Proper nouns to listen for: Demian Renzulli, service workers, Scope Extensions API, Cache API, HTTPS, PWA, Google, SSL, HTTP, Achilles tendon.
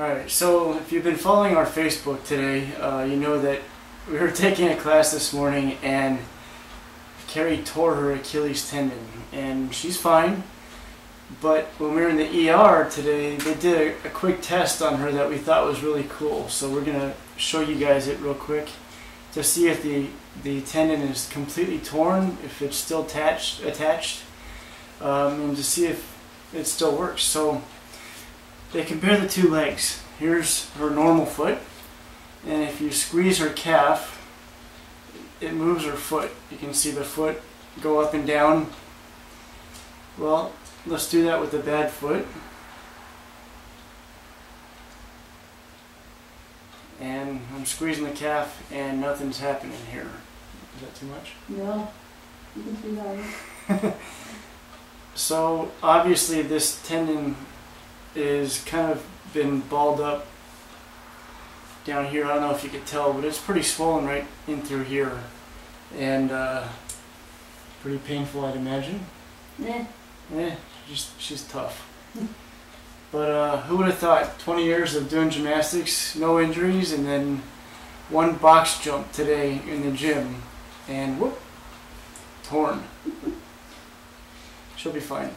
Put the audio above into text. Alright, so if you've been following our Facebook today, you know that we were taking a class this morning and Carrie tore her Achilles tendon, and she's fine, but when we were in the ER today, they did a quick test on her that we thought was really cool, so we're going to show you guys it real quick to see if the tendon is completely torn, if it's still attached, and to see if it still works. So they compare the two legs. Here's her normal foot, and if you squeeze her calf, it moves her foot. You can see the foot go up and down. Well, let's do that with the bad foot. And I'm squeezing the calf and nothing's happening here. Is that too much? No, you can see that. So obviously this tendon is kind of been balled up down here. I don't know if you could tell, but it's pretty swollen right in through here, and pretty painful, I'd imagine. Yeah. Yeah, she's tough. But who would have thought 20 years of doing gymnastics, no injuries, and then one box jump today in the gym, and whoop, torn. She'll be fine.